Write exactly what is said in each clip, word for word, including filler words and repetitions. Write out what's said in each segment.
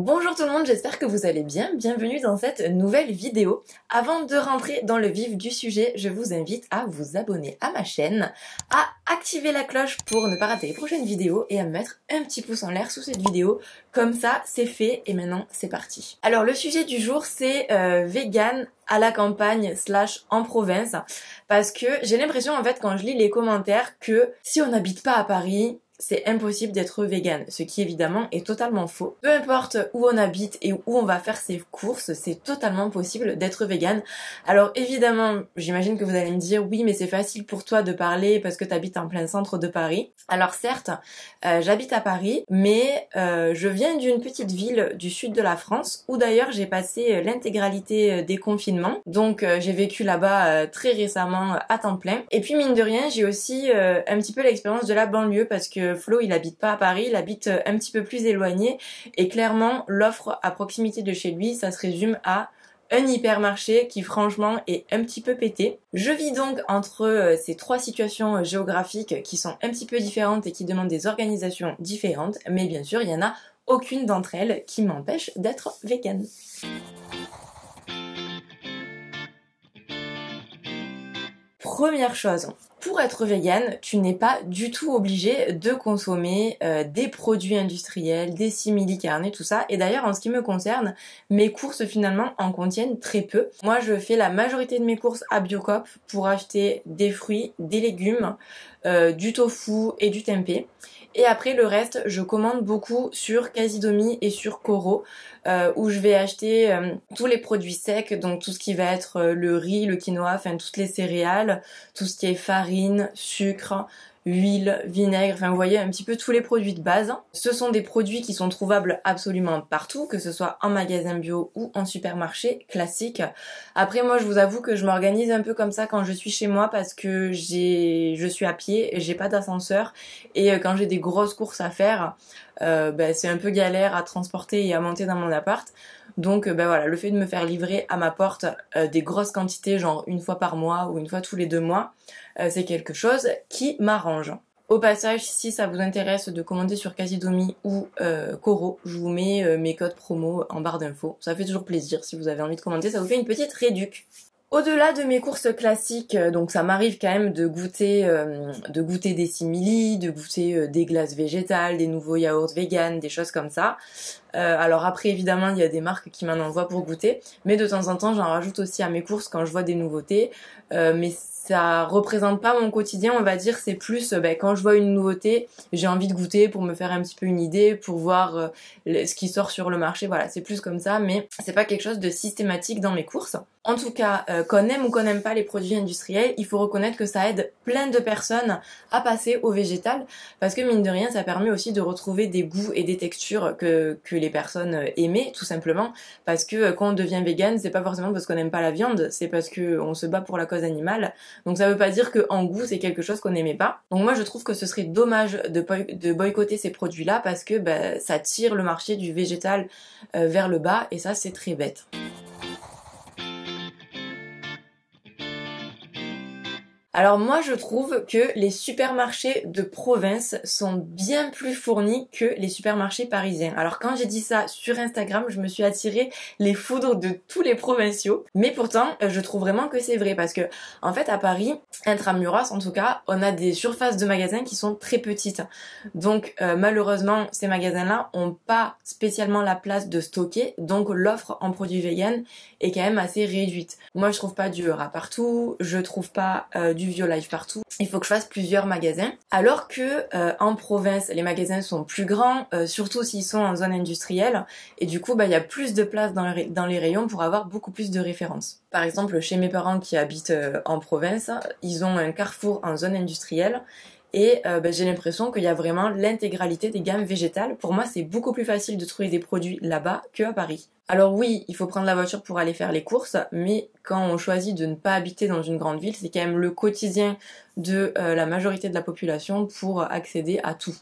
Bonjour tout le monde, j'espère que vous allez bien, bienvenue dans cette nouvelle vidéo. Avant de rentrer dans le vif du sujet, je vous invite à vous abonner à ma chaîne, à activer la cloche pour ne pas rater les prochaines vidéos et à mettre un petit pouce en l'air sous cette vidéo. Comme ça, c'est fait et maintenant c'est parti. Alors le sujet du jour c'est euh, vegan à la campagne slash en province, parce que j'ai l'impression en fait quand je lis les commentaires que si on n'habite pas à Paris, c'est impossible d'être vegan, ce qui évidemment est totalement faux. Peu importe où on habite et où on va faire ses courses, c'est totalement possible d'être vegan. Alors évidemment, j'imagine que vous allez me dire « Oui, mais c'est facile pour toi de parler parce que t'habites en plein centre de Paris. » Alors certes, euh, j'habite à Paris, mais euh, je viens d'une petite ville du sud de la France où d'ailleurs j'ai passé l'intégralité des confinements. Donc euh, j'ai vécu là-bas euh, très récemment euh, à temps plein. Et puis mine de rien, j'ai aussi euh, un petit peu l'expérience de la banlieue parce que Flo, il habite pas à Paris, il habite un petit peu plus éloigné et clairement l'offre à proximité de chez lui, ça se résume à un hypermarché qui franchement est un petit peu pété. Je vis donc entre ces trois situations géographiques qui sont un petit peu différentes et qui demandent des organisations différentes, mais bien sûr, il n'y en a aucune d'entre elles qui m'empêche d'être végane. Première chose, pour être végane, tu n'es pas du tout obligé de consommer euh, des produits industriels, des simili-carnés, tout ça. Et d'ailleurs, en ce qui me concerne, mes courses finalement en contiennent très peu. Moi, je fais la majorité de mes courses à Biocoop pour acheter des fruits, des légumes, euh, du tofu et du tempeh. Et après le reste, je commande beaucoup sur Kazidomi et sur KoRo euh, où je vais acheter euh, tous les produits secs, donc tout ce qui va être euh, le riz, le quinoa, enfin toutes les céréales, tout ce qui est farine, sucre, huile, vinaigre, enfin vous voyez un petit peu tous les produits de base. Ce sont des produits qui sont trouvables absolument partout, que ce soit en magasin bio ou en supermarché classique. Après moi je vous avoue que je m'organise un peu comme ça quand je suis chez moi parce que j'ai, je suis à pied, j'ai pas d'ascenseur et quand j'ai des grosses courses à faire, euh, ben, c'est un peu galère à transporter et à monter dans mon appart. Donc ben voilà, le fait de me faire livrer à ma porte euh, des grosses quantités, genre une fois par mois ou une fois tous les deux mois, euh, c'est quelque chose qui m'arrange. Au passage, si ça vous intéresse de commander sur Kazidomi ou euh, KoRo, je vous mets euh, mes codes promo en barre d'infos. Ça fait toujours plaisir si vous avez envie de commander, ça vous fait une petite réduc. Au-delà de mes courses classiques, donc ça m'arrive quand même de goûter, euh, de goûter des simili, de goûter euh, des glaces végétales, des nouveaux yaourts vegan, des choses comme ça. Euh, alors après évidemment il y a des marques qui m'en envoient pour goûter, mais de temps en temps j'en rajoute aussi à mes courses quand je vois des nouveautés. Euh, mais ça représente pas mon quotidien, on va dire, c'est plus ben, quand je vois une nouveauté, j'ai envie de goûter pour me faire un petit peu une idée, pour voir euh, ce qui sort sur le marché. Voilà, c'est plus comme ça, mais c'est pas quelque chose de systématique dans mes courses. En tout cas, euh, qu'on aime ou qu'on n'aime pas les produits industriels, il faut reconnaître que ça aide plein de personnes à passer au végétal, parce que mine de rien, ça permet aussi de retrouver des goûts et des textures que, que les personnes aimaient, tout simplement, parce que euh, quand on devient végane, c'est pas forcément parce qu'on n'aime pas la viande, c'est parce qu'on se bat pour la cause animale, donc ça veut pas dire qu'en goût, c'est quelque chose qu'on n'aimait pas. Donc moi, je trouve que ce serait dommage de, boy de boycotter ces produits-là, parce que bah, ça tire le marché du végétal euh, vers le bas, et ça, c'est très bête. Alors moi je trouve que les supermarchés de province sont bien plus fournis que les supermarchés parisiens. Alors quand j'ai dit ça sur Instagram, je me suis attirée les foudres de tous les provinciaux. Mais pourtant, je trouve vraiment que c'est vrai parce que en fait à Paris, intramuros en tout cas, on a des surfaces de magasins qui sont très petites. Donc euh, malheureusement, ces magasins-là n'ont pas spécialement la place de stocker. Donc l'offre en produits vegan est quand même assez réduite. Moi je trouve pas du Heüra partout, je trouve pas euh, du Violife partout, il faut que je fasse plusieurs magasins. Alors que euh, en province, les magasins sont plus grands, euh, surtout s'ils sont en zone industrielle, et du coup, bah, y a plus de place dans, le, dans les rayons pour avoir beaucoup plus de références. Par exemple, chez mes parents qui habitent euh, en province, ils ont un Carrefour en zone industrielle, et euh, bah, j'ai l'impression qu'il y a vraiment l'intégralité des gammes végétales. Pour moi, c'est beaucoup plus facile de trouver des produits là-bas qu'à Paris. Alors oui, il faut prendre la voiture pour aller faire les courses, mais quand on choisit de ne pas habiter dans une grande ville, c'est quand même le quotidien de euh, la majorité de la population pour accéder à tout.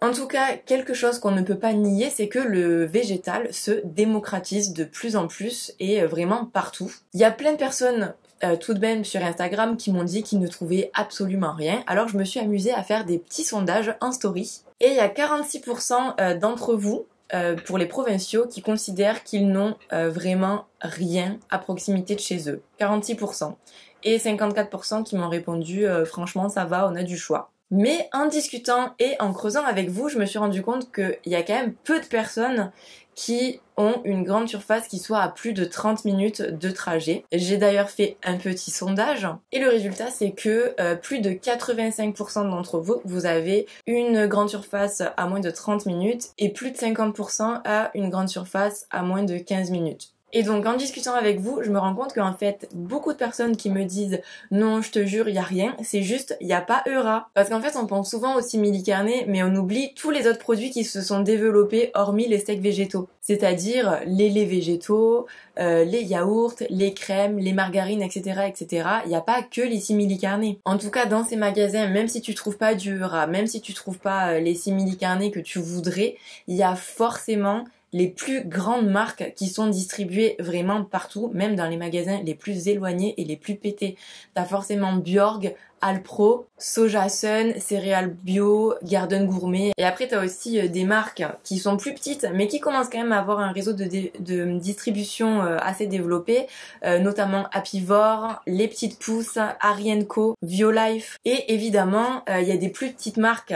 En tout cas, quelque chose qu'on ne peut pas nier, c'est que le végétal se démocratise de plus en plus et vraiment partout. Il y a plein de personnes euh, toutes belles sur Instagram qui m'ont dit qu'ils ne trouvaient absolument rien. Alors je me suis amusée à faire des petits sondages en story. Et il y a quarante-six pour cent d'entre vous, euh, pour les provinciaux, qui considèrent qu'ils n'ont euh, vraiment rien à proximité de chez eux. quarante-six pour cent. Et cinquante-quatre pour cent qui m'ont répondu euh, « franchement ça va, on a du choix ». Mais en discutant et en creusant avec vous, je me suis rendu compte qu'il y a quand même peu de personnes qui ont une grande surface qui soit à plus de trente minutes de trajet. J'ai d'ailleurs fait un petit sondage et le résultat c'est que euh, plus de quatre-vingt-cinq pour cent d'entre vous, vous avez une grande surface à moins de trente minutes et plus de cinquante pour cent à une grande surface à moins de quinze minutes. Et donc en discutant avec vous, je me rends compte qu'en fait, beaucoup de personnes qui me disent « non, je te jure, il n'y a rien », c'est juste « il n'y a pas Heüra ». Parce qu'en fait, on pense souvent aux simili carnés, mais on oublie tous les autres produits qui se sont développés hormis les steaks végétaux. C'est-à-dire les laits végétaux, euh, les yaourts, les crèmes, les margarines, et cetera, et cetera. Il n'y a pas que les simili carnés. En tout cas, dans ces magasins, même si tu trouves pas du Heüra, même si tu trouves pas les simili carnés que tu voudrais, il y a forcément les plus grandes marques qui sont distribuées vraiment partout, même dans les magasins les plus éloignés et les plus pétés. T'as forcément Bjorg, Alpro, Sojasun, Céréales Bio, Garden Gourmet. Et après t'as aussi des marques qui sont plus petites mais qui commencent quand même à avoir un réseau de, de distribution assez développé, euh, notamment Apivore, Les Petites Pousses, Arienco, Violife. Et évidemment il euh, y a des plus petites marques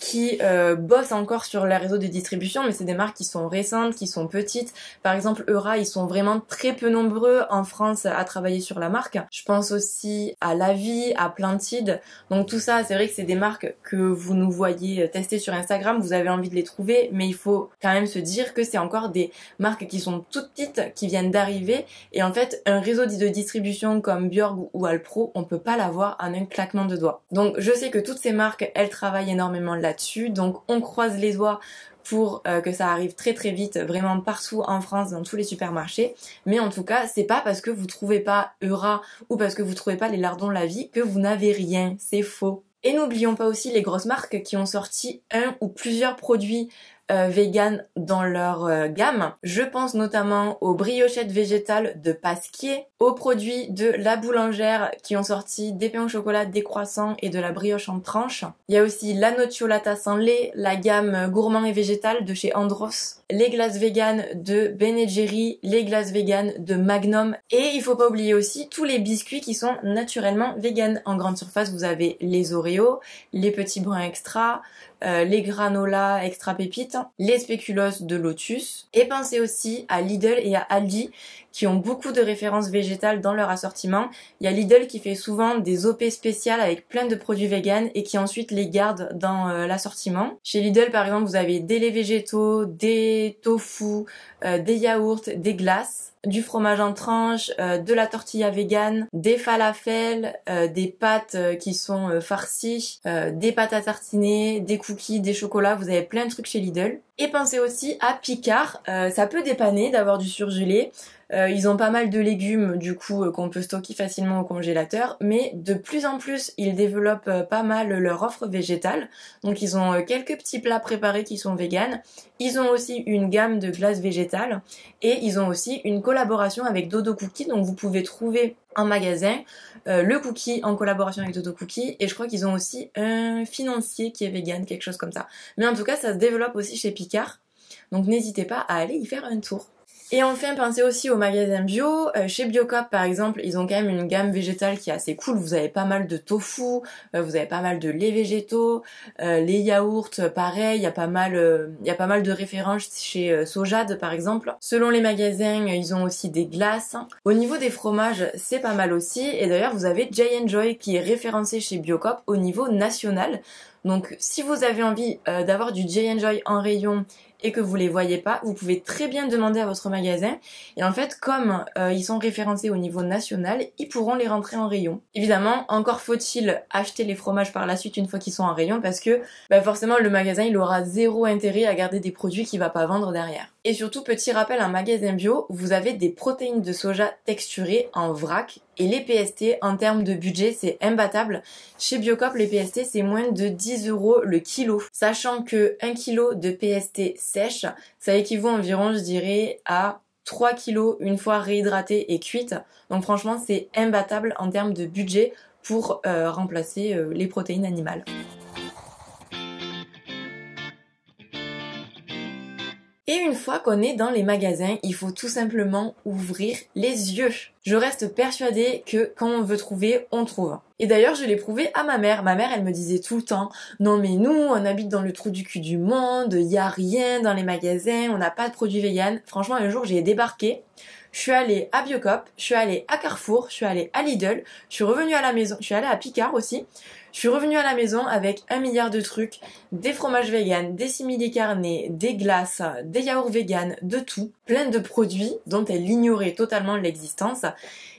qui euh, bossent encore sur leur réseau de distribution, mais c'est des marques qui sont récentes, qui sont petites. Par exemple Heüra, ils sont vraiment très peu nombreux en France à travailler sur la marque. Je pense aussi à La Vie, à plein de donc tout ça, c'est vrai que c'est des marques que vous nous voyez tester sur Instagram, vous avez envie de les trouver, mais il faut quand même se dire que c'est encore des marques qui sont toutes petites, qui viennent d'arriver, et en fait, un réseau de distribution comme Bjorg ou Alpro, on peut pas l'avoir en un claquement de doigts. Donc je sais que toutes ces marques, elles travaillent énormément là-dessus, donc on croise les doigts pour euh, que ça arrive très très vite, vraiment partout en France, dans tous les supermarchés. Mais en tout cas, c'est pas parce que vous trouvez pas Heüra ou parce que vous trouvez pas les Lardons la vie que vous n'avez rien, c'est faux. Et n'oublions pas aussi les grosses marques qui ont sorti un ou plusieurs produits euh, vegan dans leur euh, gamme. Je pense notamment aux briochettes végétales de Pasquier, aux produits de La Boulangère qui ont sorti des pains au chocolat, des croissants et de la brioche en tranches. Il y a aussi la Nocciolata sans lait, la gamme gourmand et végétal de chez Andros, les glaces véganes de Ben et Jerry, les glaces véganes de Magnum. Et il faut pas oublier aussi tous les biscuits qui sont naturellement véganes. En grande surface, vous avez les Oreos, les petits brins extra, euh, les granolas extra pépites, les spéculoos de Lotus. Et pensez aussi à Lidl et à Aldi qui ont beaucoup de références végétales dans leur assortiment. Il y a Lidl qui fait souvent des O P spéciales avec plein de produits véganes et qui ensuite les garde dans euh, l'assortiment. Chez Lidl par exemple vous avez des laits végétaux, des tofu, euh, des yaourts, des glaces, du fromage en tranches, euh, de la tortilla végane, des falafels, euh, des pâtes euh, qui sont euh, farcies, euh, des pâtes à tartiner, des cookies, des chocolats, vous avez plein de trucs chez Lidl. Et pensez aussi à Picard, euh, ça peut dépanner d'avoir du surgelé. Euh, ils ont pas mal de légumes du coup euh, qu'on peut stocker facilement au congélateur, mais de plus en plus ils développent euh, pas mal leur offre végétale, donc ils ont euh, quelques petits plats préparés qui sont véganes, ils ont aussi une gamme de glaces végétales et ils ont aussi une collaboration avec Dodo Cookie, donc vous pouvez trouver en magasin euh, le cookie en collaboration avec Dodo Cookie, et je crois qu'ils ont aussi un financier qui est vegan, quelque chose comme ça. Mais en tout cas ça se développe aussi chez Picard, donc n'hésitez pas à aller y faire un tour. Et enfin, pensez aussi aux magasins bio. Euh, chez Biocoop, par exemple, ils ont quand même une gamme végétale qui est assez cool. Vous avez pas mal de tofu, euh, vous avez pas mal de laits végétaux, euh, les yaourts, pareil. Il y a pas mal, euh, il y a pas mal de références chez euh, Sojade, par exemple. Selon les magasins, ils ont aussi des glaces. Au niveau des fromages, c'est pas mal aussi. Et d'ailleurs, vous avez J'Enjoy qui est référencé chez Biocoop au niveau national. Donc, si vous avez envie euh, d'avoir du J'Enjoy en rayon et que vous les voyez pas, vous pouvez très bien demander à votre magasin, et en fait comme euh, ils sont référencés au niveau national, ils pourront les rentrer en rayon. Évidemment, encore faut-il acheter les fromages par la suite une fois qu'ils sont en rayon, parce que bah forcément le magasin il aura zéro intérêt à garder des produits qu'il va pas vendre derrière. Et surtout, petit rappel, un magasin bio, vous avez des protéines de soja texturées en vrac, et les P S T, en termes de budget, c'est imbattable. Chez Biocoop, les P S T, c'est moins de dix euros le kilo. Sachant que un kilo de P S T sèche, ça équivaut environ, je dirais, à trois kilos une fois réhydratée et cuite. Donc franchement, c'est imbattable en termes de budget pour euh, remplacer euh, les protéines animales. Et une fois qu'on est dans les magasins, il faut tout simplement ouvrir les yeux. Je reste persuadée que quand on veut trouver, on trouve. Et d'ailleurs, je l'ai prouvé à ma mère. Ma mère, elle me disait tout le temps « Non mais nous, on habite dans le trou du cul du monde, il n'y a rien dans les magasins, on n'a pas de produits vegan. » Franchement, un jour, j'ai débarqué, je suis allée à Biocoop, je suis allée à Carrefour, je suis allée à Lidl, je suis revenue à la maison, je suis allée à Picard aussi. Je suis revenue à la maison avec un milliard de trucs, des fromages vegan, des simili carnés, des glaces, des yaourts vegan, de tout, plein de produits dont elle ignorait totalement l'existence.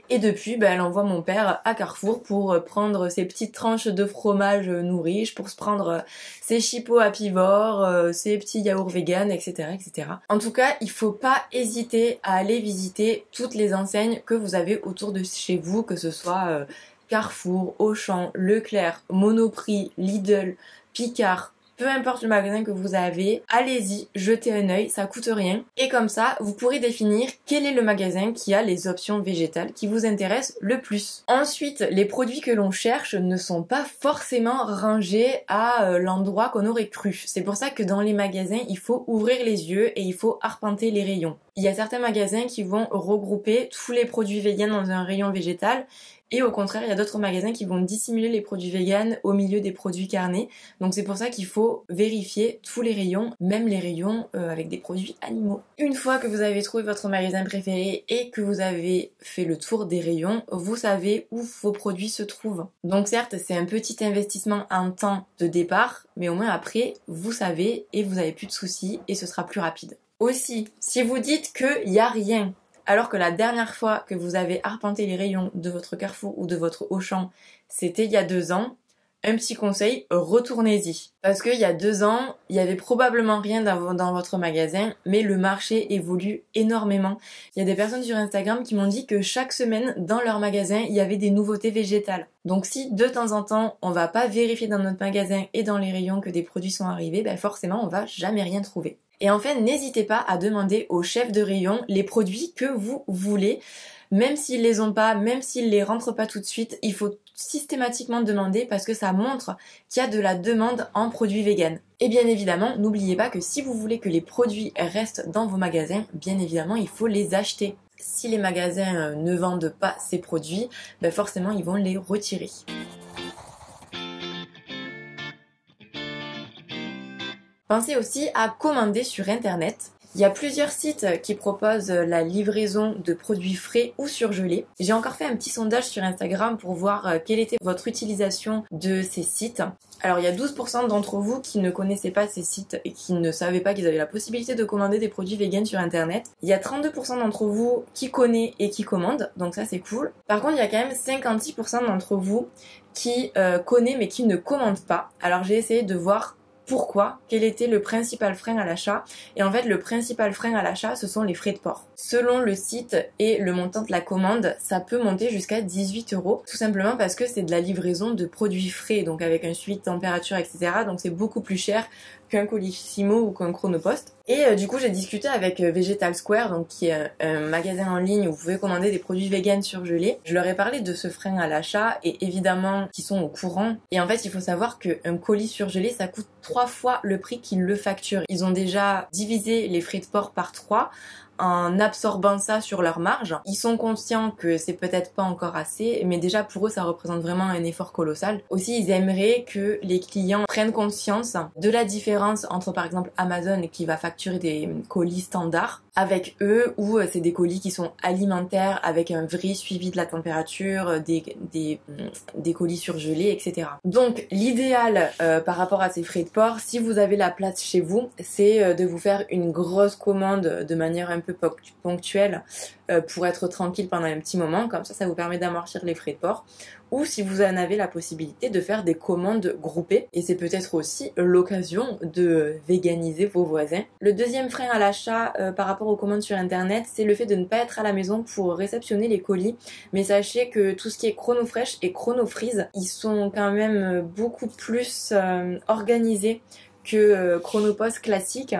Et depuis, ben, elle envoie mon père à Carrefour pour prendre ses petites tranches de fromage nourri, pour se prendre ses chipots apivores, ses petits yaourts vegan, et cetera, et cetera. En tout cas, il faut pas hésiter à aller visiter toutes les enseignes que vous avez autour de chez vous, que ce soit euh, Carrefour, Auchan, Leclerc, Monoprix, Lidl, Picard, peu importe le magasin que vous avez, allez-y, jetez un œil, ça coûte rien. Et comme ça, vous pourrez définir quel est le magasin qui a les options végétales qui vous intéressent le plus. Ensuite, les produits que l'on cherche ne sont pas forcément rangés à l'endroit qu'on aurait cru. C'est pour ça que dans les magasins, il faut ouvrir les yeux et il faut arpenter les rayons. Il y a certains magasins qui vont regrouper tous les produits végans dans un rayon végétal. Et au contraire, il y a d'autres magasins qui vont dissimuler les produits véganes au milieu des produits carnés. Donc c'est pour ça qu'il faut vérifier tous les rayons, même les rayons euh, avec des produits animaux. Une fois que vous avez trouvé votre magasin préféré et que vous avez fait le tour des rayons, vous savez où vos produits se trouvent. Donc certes, c'est un petit investissement en temps de départ, mais au moins après, vous savez et vous n'avez plus de soucis et ce sera plus rapide. Aussi, si vous dites qu'il n'y a rien, alors que la dernière fois que vous avez arpenté les rayons de votre Carrefour ou de votre Auchan, c'était il y a deux ans, un petit conseil, retournez-y. Parce qu'il y a deux ans, il y avait probablement rien dans votre magasin, mais le marché évolue énormément. Il y a des personnes sur Instagram qui m'ont dit que chaque semaine, dans leur magasin, il y avait des nouveautés végétales. Donc si de temps en temps, on va pas vérifier dans notre magasin et dans les rayons que des produits sont arrivés, ben forcément, on va jamais rien trouver. Et enfin, n'hésitez pas à demander aux chefs de rayon les produits que vous voulez. Même s'ils les ont pas, même s'ils les rentrent pas tout de suite, il faut systématiquement demander parce que ça montre qu'il y a de la demande en produits vegan. Et bien évidemment, n'oubliez pas que si vous voulez que les produits restent dans vos magasins, bien évidemment, il faut les acheter. Si les magasins ne vendent pas ces produits, ben forcément, ils vont les retirer. Pensez aussi à commander sur internet. Il y a plusieurs sites qui proposent la livraison de produits frais ou surgelés. J'ai encore fait un petit sondage sur Instagram pour voir quelle était votre utilisation de ces sites. Alors il y a douze pour cent d'entre vous qui ne connaissaient pas ces sites et qui ne savaient pas qu'ils avaient la possibilité de commander des produits véganes sur internet. Il y a trente-deux pour cent d'entre vous qui connaissent et qui commandent, donc ça c'est cool. Par contre il y a quand même cinquante-six pour cent d'entre vous qui euh, connaissent mais qui ne commandent pas. Alors j'ai essayé de voir pourquoi, quel était le principal frein à l'achat. Et en fait, le principal frein à l'achat, ce sont les frais de port. Selon le site et le montant de la commande, ça peut monter jusqu'à dix-huit euros, tout simplement parce que c'est de la livraison de produits frais, donc avec un suivi de température, et cetera. Donc c'est beaucoup plus cher qu'un Colissimo ou qu'un Chronopost. Et euh, du coup, j'ai discuté avec euh, Végétal Square, donc qui est un, un magasin en ligne où vous pouvez commander des produits véganes surgelés. Je leur ai parlé de ce frein à l'achat et évidemment qu'ils sont au courant. Et en fait, il faut savoir qu'un colis surgelé, ça coûte trois fois le prix qu'ils le facturent. Ils ont déjà divisé les frais de port par trois en absorbant ça sur leur marge. Ils sont conscients que c'est peut-être pas encore assez, mais déjà pour eux ça représente vraiment un effort colossal. Aussi ils aimeraient que les clients prennent conscience de la différence entre par exemple Amazon qui va facturer des colis standards avec eux, ou c'est des colis qui sont alimentaires avec un vrai suivi de la température, des, des, des colis surgelés, et cetera. Donc l'idéal euh, par rapport à ces frais de port, si vous avez la place chez vous, c'est de vous faire une grosse commande de manière un peu ponctuel euh, pour être tranquille pendant un petit moment, comme ça ça vous permet d'amortir les frais de port, ou si vous en avez la possibilité de faire des commandes groupées, et c'est peut-être aussi l'occasion de véganiser vos voisins. Le deuxième frein à l'achat euh, par rapport aux commandes sur internet, c'est le fait de ne pas être à la maison pour réceptionner les colis, mais sachez que tout ce qui est ChronoFresh et ChronoFreeze, ils sont quand même beaucoup plus euh, organisés que Chronopost classique.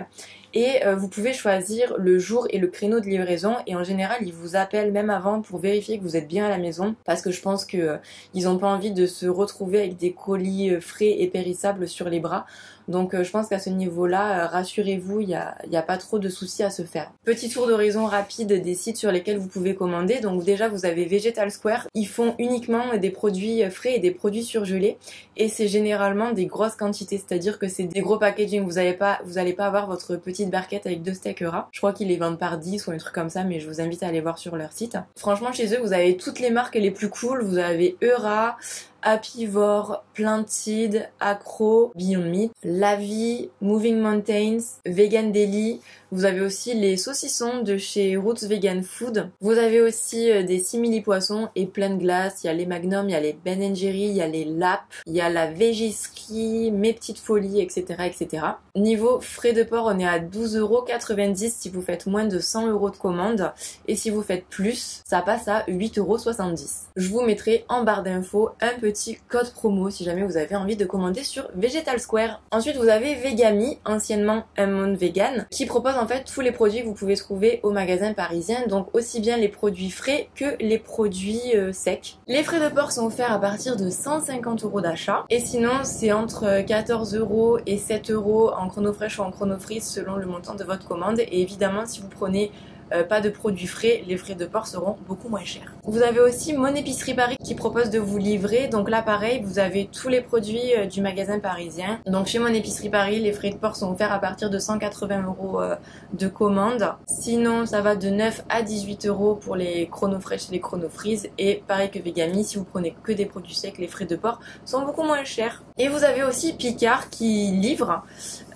Et euh, vous pouvez choisir le jour et le créneau de livraison, et en général ils vous appellent même avant pour vérifier que vous êtes bien à la maison, parce que je pense que euh, ils n'ont pas envie de se retrouver avec des colis euh, frais et périssables sur les bras. Donc euh, je pense qu'à ce niveau-là, euh, rassurez-vous, il n'y a, y a pas trop de soucis à se faire. Petit tour d'horizon rapide des sites sur lesquels vous pouvez commander. Donc déjà vous avez Végétal Square, ils font uniquement des produits frais et des produits surgelés, et c'est généralement des grosses quantités, c'est-à-dire que c'est des gros packaging, vous n'allez pas, vous allez pas avoir votre petit barquette avec deux steaks Heüra. Je crois qu'ils les vendent par dix ou un truc comme ça, mais je vous invite à aller voir sur leur site. Franchement, chez eux, vous avez toutes les marques les plus cool. Vous avez Heüra, Apivore, Planted, Acro, Beyond Meat, La Vie, Moving Mountains, Vegan Deli. Vous avez aussi les saucissons de chez Roots Vegan Food. Vous avez aussi des simili-poissons et plein de glaces. Il y a les Magnum, il y a les Ben and Jerry, il y a les Lap, il y a la Végiski, Mes Petites Folies, et cetera, et cetera. Niveau frais de port, on est à douze euros quatre-vingt-dix si vous faites moins de cent euros de commande. Et si vous faites plus, ça passe à huit euros soixante-dix. Je vous mettrai en barre d'infos un petit Petit code promo si jamais vous avez envie de commander sur Végétal Square. Ensuite vous avez Vegami, anciennement Un Monde Vegan, qui propose en fait tous les produits que vous pouvez trouver au magasin parisien, donc aussi bien les produits frais que les produits euh, secs. Les frais de port sont offerts à partir de cent cinquante euros d'achat, et sinon c'est entre quatorze euros et sept euros en chrono fraîche ou en chrono freeze selon le montant de votre commande, et évidemment si vous prenez Euh, pas de produits frais, les frais de port seront beaucoup moins chers. Vous avez aussi Mon Épicerie Paris qui propose de vous livrer. Donc là pareil, vous avez tous les produits euh, du magasin parisien. Donc chez Mon Épicerie Paris, les frais de port sont offerts à partir de cent quatre-vingts euros euh, de commande. Sinon ça va de neuf à dix-huit euros pour les chrono fraîches et les chrono freeze. Et pareil que Vegami, si vous prenez que des produits secs, les frais de port sont beaucoup moins chers. Et vous avez aussi Picard qui livre,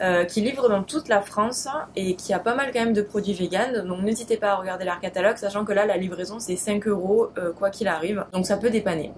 euh, qui livre dans toute la France et qui a pas mal quand même de produits vegan. Donc n'hésitez N'hésitez pas à regarder leur catalogue, sachant que là la livraison c'est cinq euros euh, quoi qu'il arrive, donc ça peut dépanner.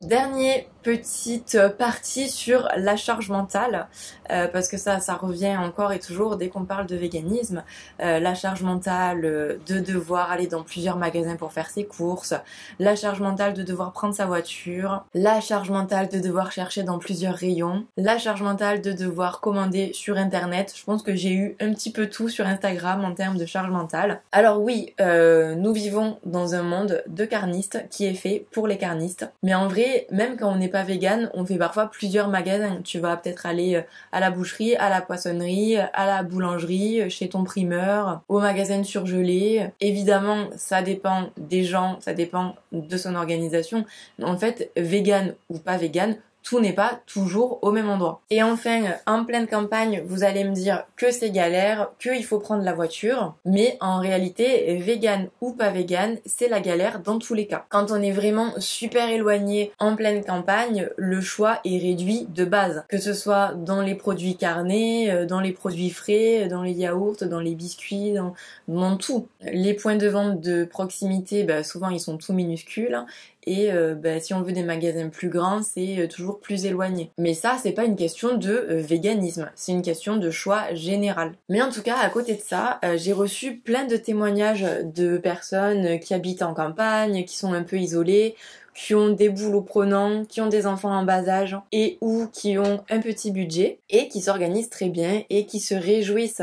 Dernier petite partie sur la charge mentale, euh, parce que ça, ça revient encore et toujours dès qu'on parle de véganisme. Euh, la charge mentale euh, de devoir aller dans plusieurs magasins pour faire ses courses, la charge mentale de devoir prendre sa voiture, la charge mentale de devoir chercher dans plusieurs rayons, la charge mentale de devoir commander sur internet. Je pense que j'ai eu un petit peu tout sur Instagram en termes de charge mentale. Alors oui, euh, nous vivons dans un monde de carnistes qui est fait pour les carnistes, mais en vrai, même quand on n'est pas vegan, on fait parfois plusieurs magasins. Tu vas peut-être aller à la boucherie, à la poissonnerie, à la boulangerie, chez ton primeur, au magasin surgelé. Évidemment, ça dépend des gens, ça dépend de son organisation. En fait, vegan ou pas vegan, tout n'est pas toujours au même endroit. Et enfin, en pleine campagne, vous allez me dire que c'est galère, qu'il faut prendre la voiture, mais en réalité, vegan ou pas vegan, c'est la galère dans tous les cas. Quand on est vraiment super éloigné en pleine campagne, le choix est réduit de base, que ce soit dans les produits carnés, dans les produits frais, dans les yaourts, dans les biscuits, dans, dans tout. Les points de vente de proximité, bah, souvent ils sont tout minuscules, et euh, bah, si on veut des magasins plus grands, c'est toujours plus éloigné. Mais ça, c'est pas une question de euh, véganisme, c'est une question de choix général. Mais en tout cas, à côté de ça, euh, j'ai reçu plein de témoignages de personnes qui habitent en campagne, qui sont un peu isolées, qui ont des boulots prenants, qui ont des enfants en bas âge et ou qui ont un petit budget et qui s'organisent très bien et qui se réjouissent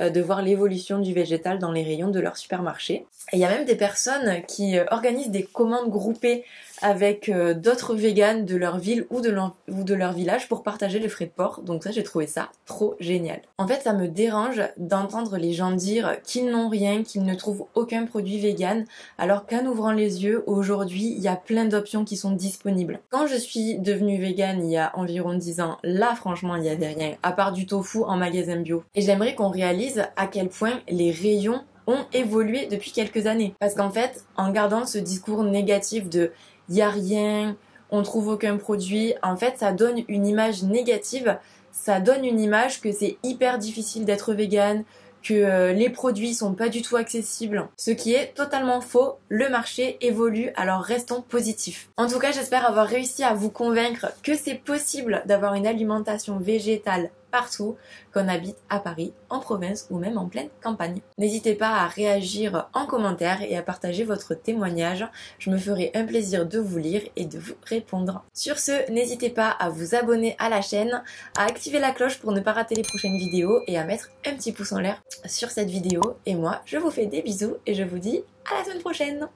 de voir l'évolution du végétal dans les rayons de leur supermarché. Et il y a même des personnes qui organisent des commandes groupées avec d'autres véganes de leur ville ou de leur, ou de leur village pour partager les frais de port. Donc ça, j'ai trouvé ça trop génial. En fait, ça me dérange d'entendre les gens dire qu'ils n'ont rien, qu'ils ne trouvent aucun produit vegan, alors qu'en ouvrant les yeux, aujourd'hui, il y a plein d'options qui sont disponibles. Quand je suis devenue végane il y a environ dix ans, là, franchement, il n'y avait rien, à part du tofu en magasin bio. Et j'aimerais qu'on réalise à quel point les rayons ont évolué depuis quelques années. Parce qu'en fait, en gardant ce discours négatif de « il n'y a rien, on trouve aucun produit », en fait, ça donne une image négative, ça donne une image que c'est hyper difficile d'être végane, que les produits sont pas du tout accessibles. Ce qui est totalement faux, le marché évolue, alors restons positifs. En tout cas, j'espère avoir réussi à vous convaincre que c'est possible d'avoir une alimentation végétale partout, qu'on habite à Paris, en province ou même en pleine campagne. N'hésitez pas à réagir en commentaire et à partager votre témoignage, je me ferai un plaisir de vous lire et de vous répondre. Sur ce, n'hésitez pas à vous abonner à la chaîne, à activer la cloche pour ne pas rater les prochaines vidéos et à mettre un petit pouce en l'air sur cette vidéo. Et moi, je vous fais des bisous et je vous dis à la semaine prochaine!